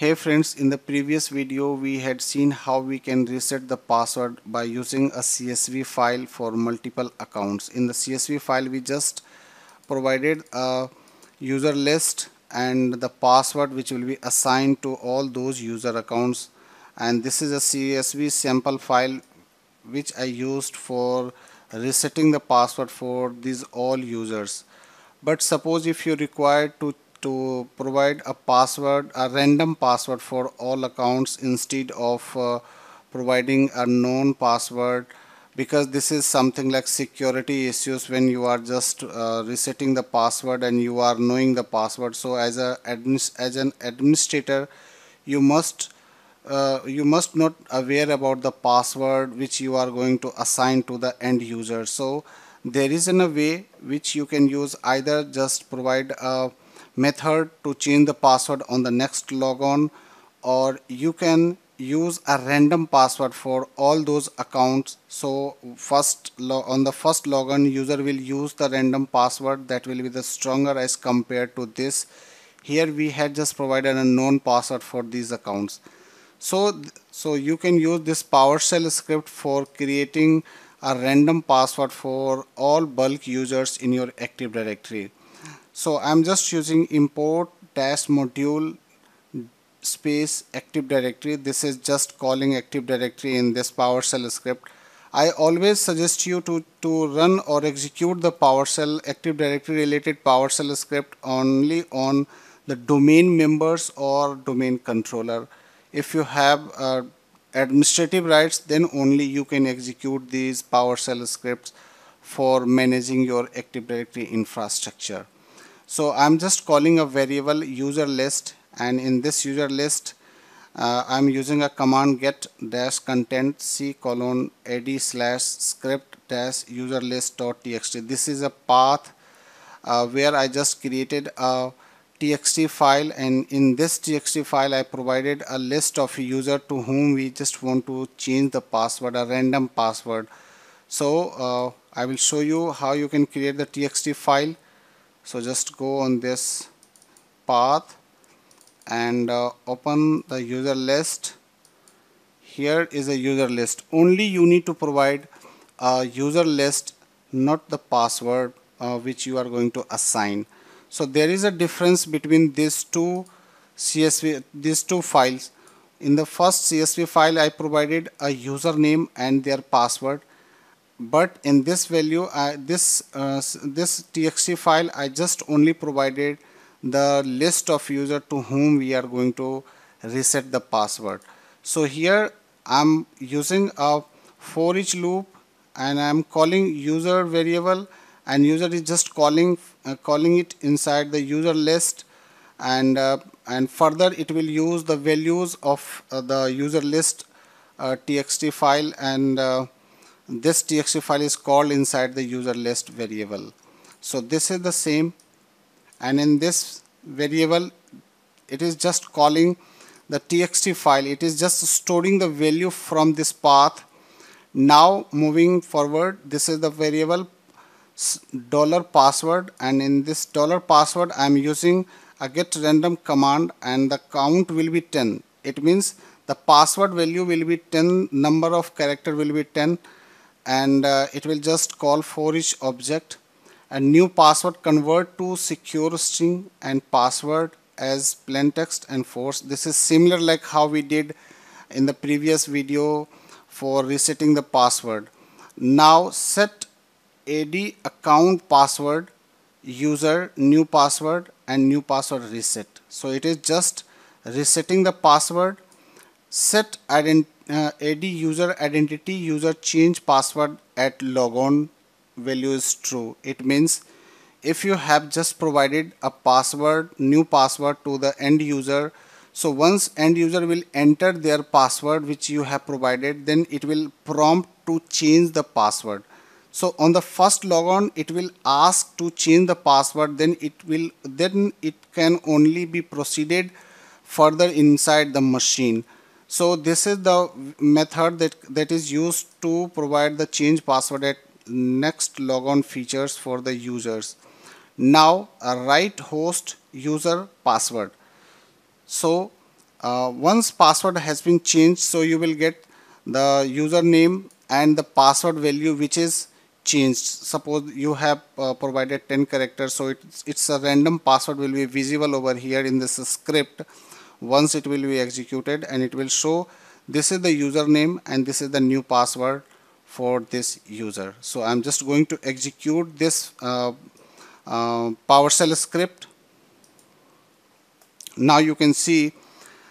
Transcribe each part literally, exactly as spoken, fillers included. Hey friends, in the previous video we had seen how we can reset the password by using a C S V file for multiple accounts. In the C S V file we just provided a user list and the password which will be assigned to all those user accounts, and this is a C S V sample file which I used for resetting the password for these all users. But suppose if you require to to provide a password, a random password for all accounts instead of uh, providing a known password, because this is something like security issues when you are just uh, resetting the password and you are knowing the password. So as a as an administrator you must uh, you must not aware about the password which you are going to assign to the end user. So there is a way which you can use, either just provide a method to change the password on the next logon, or you can use a random password for all those accounts. So first on the first logon user will use the random password that will be the stronger as compared to this. Here we had just provided a known password for these accounts. So, so you can use this PowerShell script for creating a random password for all bulk users in your Active Directory. So I'm just using import dash module space Active Directory. This is just calling Active Directory in this PowerShell script. I always suggest you to, to run or execute the PowerShell Active Directory related PowerShell script only on the domain members or domain controller. If you have uh, administrative rights, then only you can execute these PowerShell scripts for managing your Active Directory infrastructure. So I'm just calling a variable user list, and in this user list uh, I'm using a command get dash content c colon ad slash script dash user list dot txt. This is a path uh, where I just created a txt file, and in this txt file I provided a list of user to whom we just want to change the password, a random password. So uh, I will show you how you can create the txt file. So just go on this path and uh, open the user list. Here is a user list. Only you need to provide a user list, not the password uh, which you are going to assign. So there is a difference between these two C S V, these two files. In the first C S V file I provided a username and their password. But in this value, uh, this uh, this txt file, I just only provided the list of user to whom we are going to reset the password. So here I'm using a for each loop, and I'm calling user variable, and user is just calling uh, calling it inside the user list, and uh, and further it will use the values of uh, the user list uh, txt file, and uh, this txt file is called inside the user list variable. So this is the same, and in this variable it is just calling the txt file. It is just storing the value from this path. Now moving forward, this is the variable dollar password, and in this dollar password I am using a get random command, and the count will be ten. It means the password value will be ten, number of character will be ten, and uh, it will just call for each object, and new password convert to secure string and password as plain text and force. This is similar like how we did in the previous video for resetting the password. Now set ad account password user new password and new password reset. So it is just resetting the password. Set ident Uh, ad user identity user change password at logon value is true. It means if you have just provided a password, new password to the end user, so once end user will enter their password which you have provided, then it will prompt to change the password. So on the first logon it will ask to change the password, then it will then it can only be proceeded further inside the machine. So this is the method that, that is used to provide the change password at next logon features for the users. Now write host user password. So Uh, once password has been changed, so you will get the username and the password value which is changed. Suppose you have uh, provided ten characters, so it's, it's a random password will be visible over here in this script. Once it will be executed, and it will show this is the username and this is the new password for this user. So I'm just going to execute this uh, uh, PowerShell script. Now you can see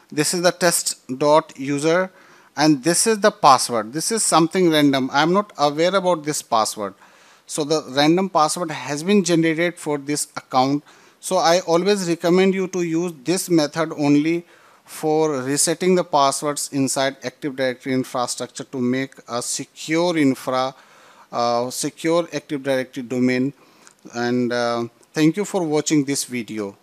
this is the test.user and this is the password. This is something random. I am not aware about this password. So the random password has been generated for this account. So I always recommend you to use this method only for resetting the passwords inside Active Directory infrastructure to make a secure infra, uh, secure Active Directory domain. And uh, thank you for watching this video.